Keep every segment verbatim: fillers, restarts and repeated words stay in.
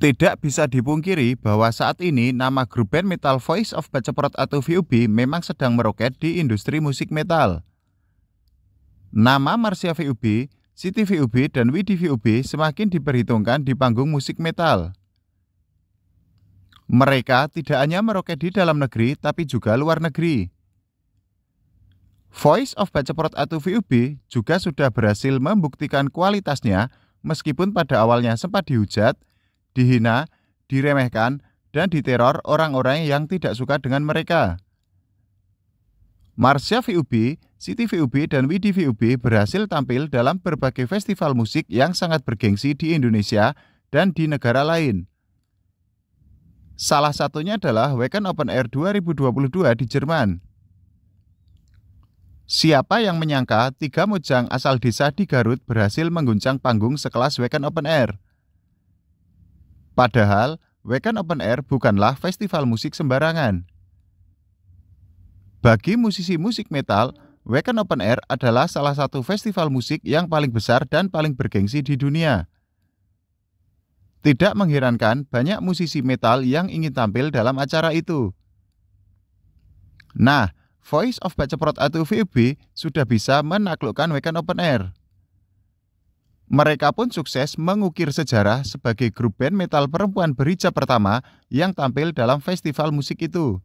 Tidak bisa dipungkiri bahwa saat ini nama grup band metal Voice of Baceprot atau V O B memang sedang meroket di industri musik metal. Nama Marsya V O B, Sitti V O B, dan Widi V O B semakin diperhitungkan di panggung musik metal. Mereka tidak hanya meroket di dalam negeri tapi juga luar negeri. Voice of Baceprot atau V O B juga sudah berhasil membuktikan kualitasnya meskipun pada awalnya sempat dihujat, dihina, diremehkan, dan diteror orang-orang yang tidak suka dengan mereka. Marsya V O B, Sitti V O B, dan Widi V O B berhasil tampil dalam berbagai festival musik yang sangat bergengsi di Indonesia dan di negara lain. Salah satunya adalah Wacken Open Air dua ribu dua puluh dua di Jerman. Siapa yang menyangka tiga mujang asal desa di Garut berhasil mengguncang panggung sekelas Wacken Open Air? Padahal, Wacken Open Air bukanlah festival musik sembarangan. Bagi musisi musik metal, Wacken Open Air adalah salah satu festival musik yang paling besar dan paling bergengsi di dunia. Tidak mengherankan banyak musisi metal yang ingin tampil dalam acara itu. Nah, Voice of Baceprot atau V O B sudah bisa menaklukkan Wacken Open Air. Mereka pun sukses mengukir sejarah sebagai grup band metal perempuan berhijab pertama yang tampil dalam festival musik itu.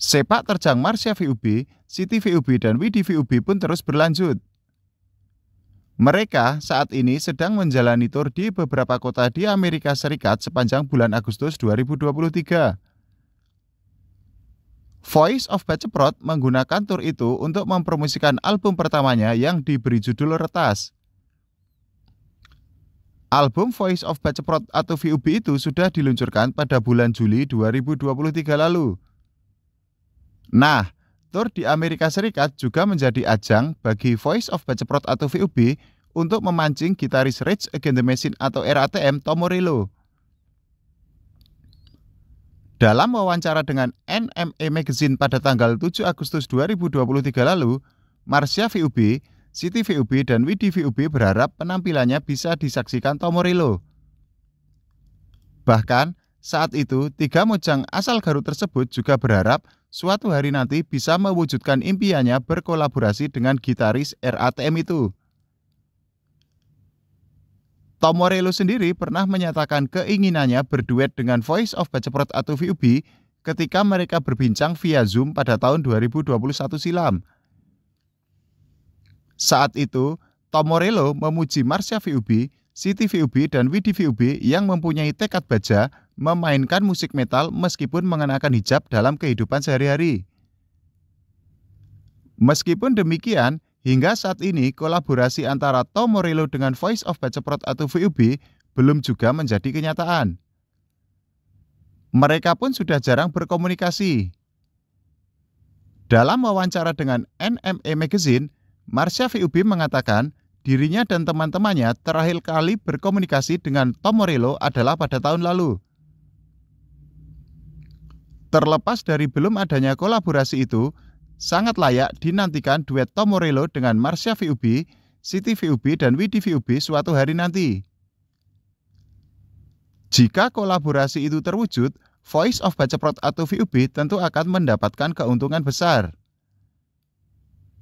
Sepak terjang Marsya V O B, Sitti V O B, dan Widi V O B pun terus berlanjut. Mereka saat ini sedang menjalani tur di beberapa kota di Amerika Serikat sepanjang bulan Agustus dua ribu dua puluh tiga. Voice of Baceprot menggunakan tur itu untuk mempromosikan album pertamanya yang diberi judul Retas. Album Voice of Baceprot atau V O B itu sudah diluncurkan pada bulan Juli dua ribu dua puluh tiga lalu. Nah, tur di Amerika Serikat juga menjadi ajang bagi Voice of Baceprot atau V O B untuk memancing gitaris Rage Against the Machine atau R A T M Tom Morello. Dalam wawancara dengan N M E Magazine pada tanggal tujuh Agustus dua ribu dua puluh tiga lalu, Marsya V O B, Sitti V O B, dan Widi V O B berharap penampilannya bisa disaksikan Tom Morello. Bahkan, saat itu, tiga mojang asal Garut tersebut juga berharap suatu hari nanti bisa mewujudkan impiannya berkolaborasi dengan gitaris R A T M itu. Tom Morello sendiri pernah menyatakan keinginannya berduet dengan Voice of Baceprot atau V O B ketika mereka berbincang via Zoom pada tahun dua ribu dua puluh satu silam. Saat itu, Tom Morello memuji Marsya V O B, Sitti V O B, dan Widi V O B yang mempunyai tekad baja memainkan musik metal meskipun mengenakan hijab dalam kehidupan sehari-hari. Meskipun demikian, hingga saat ini, kolaborasi antara Tom Morello dengan Voice of Baceprot atau V O B belum juga menjadi kenyataan. Mereka pun sudah jarang berkomunikasi. Dalam wawancara dengan N M E Magazine, Marsya V O B mengatakan dirinya dan teman-temannya terakhir kali berkomunikasi dengan Tom Morello adalah pada tahun lalu. Terlepas dari belum adanya kolaborasi itu, sangat layak dinantikan duet Tom Morello dengan Marsya V O B, Sitti V O B, dan Widi V O B suatu hari nanti. Jika kolaborasi itu terwujud, Voice of Baceprot atau V O B tentu akan mendapatkan keuntungan besar.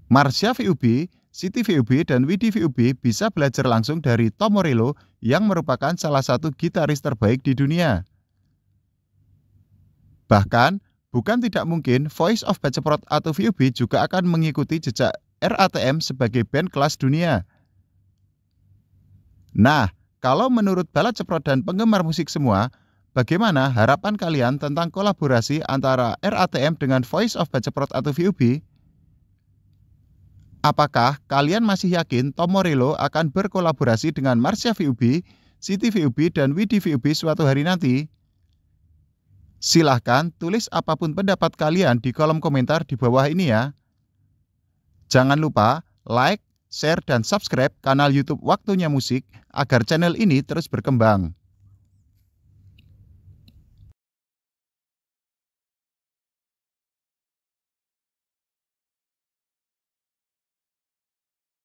Marsya V O B, Sitti V O B, dan Widi V O B bisa belajar langsung dari Tom Morello yang merupakan salah satu gitaris terbaik di dunia. Bahkan, bukan tidak mungkin, Voice of Baceprot atau V O B juga akan mengikuti jejak R A T M sebagai band kelas dunia. Nah, kalau menurut Baceprot dan penggemar musik semua, bagaimana harapan kalian tentang kolaborasi antara R A T M dengan Voice of Baceprot atau V O B? Apakah kalian masih yakin Tom Morello akan berkolaborasi dengan Marsya V O B, Sitti V O B, dan Widi V O B suatu hari nanti? Silahkan tulis apapun pendapat kalian di kolom komentar di bawah ini ya. Jangan lupa like, share, dan subscribe kanal YouTube Waktunya Musik agar channel ini terus berkembang.